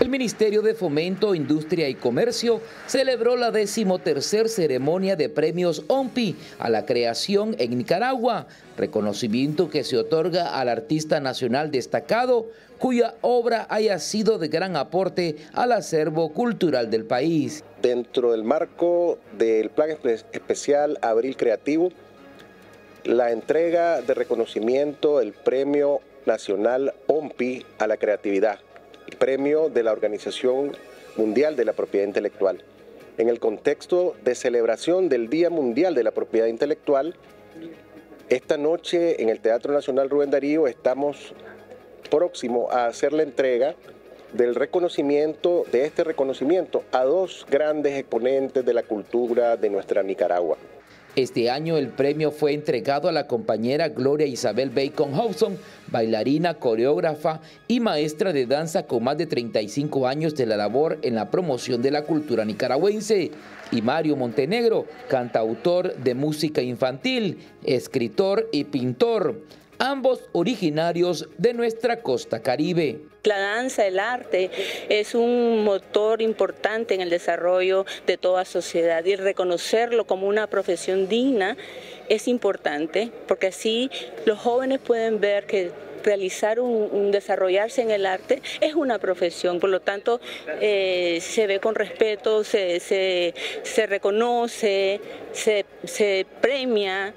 El Ministerio de Fomento, Industria y Comercio celebró la 13ª ceremonia de premios OMPI a la creación en Nicaragua, reconocimiento que se otorga al artista nacional destacado cuya obra haya sido de gran aporte al acervo cultural del país. Dentro del marco del Plan Especial Abril Creativo, la entrega de reconocimiento del Premio Nacional OMPI a la Creatividad, premio de la Organización Mundial de la Propiedad Intelectual. En el contexto de celebración del Día Mundial de la Propiedad Intelectual, esta noche en el Teatro Nacional Rubén Darío estamos próximos a hacer la entrega del reconocimiento, de este reconocimiento a dos grandes exponentes de la cultura de nuestra Nicaragua. Este año el premio fue entregado a la compañera Gloria Isabel Bacon Hobson, bailarina, coreógrafa y maestra de danza con más de 35 años de la labor en la promoción de la cultura nicaragüense, y Mario Montenegro, cantautor de música infantil, escritor y pintor, ambos originarios de nuestra costa caribe. La danza, el arte, es un motor importante en el desarrollo de toda sociedad, y reconocerlo como una profesión digna es importante, porque así los jóvenes pueden ver que realizar desarrollarse en el arte es una profesión, por lo tanto se ve con respeto, se reconoce, se premia.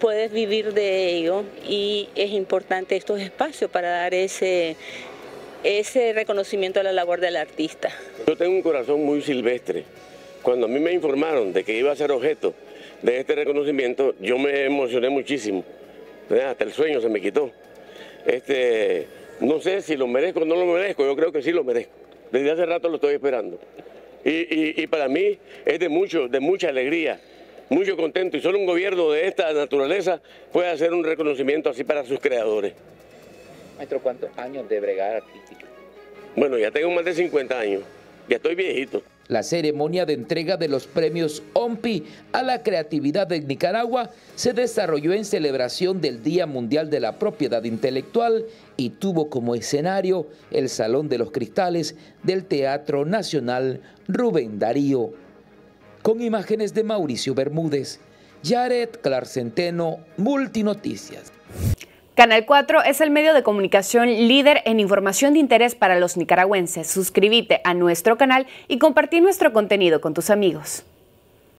Puedes vivir de ello, y es importante estos espacios para dar ese reconocimiento a la labor del artista. Yo tengo un corazón muy silvestre. Cuando a mí me informaron de que iba a ser objeto de este reconocimiento, yo me emocioné muchísimo. Hasta el sueño se me quitó. No sé si lo merezco o no lo merezco, yo creo que sí lo merezco. Desde hace rato lo estoy esperando. Y para mí es de mucha alegría. Mucho contento, y solo un gobierno de esta naturaleza puede hacer un reconocimiento así para sus creadores. Maestro, ¿cuántos años de bregada artística? Bueno, ya tengo más de 50 años, ya estoy viejito. La ceremonia de entrega de los premios OMPI a la creatividad de Nicaragua se desarrolló en celebración del Día Mundial de la Propiedad Intelectual y tuvo como escenario el Salón de los Cristales del Teatro Nacional Rubén Darío. Con imágenes de Mauricio Bermúdez, Jared Clarcenteno, Multinoticias. Canal 4 es el medio de comunicación líder en información de interés para los nicaragüenses. Suscríbete a nuestro canal y compartí nuestro contenido con tus amigos.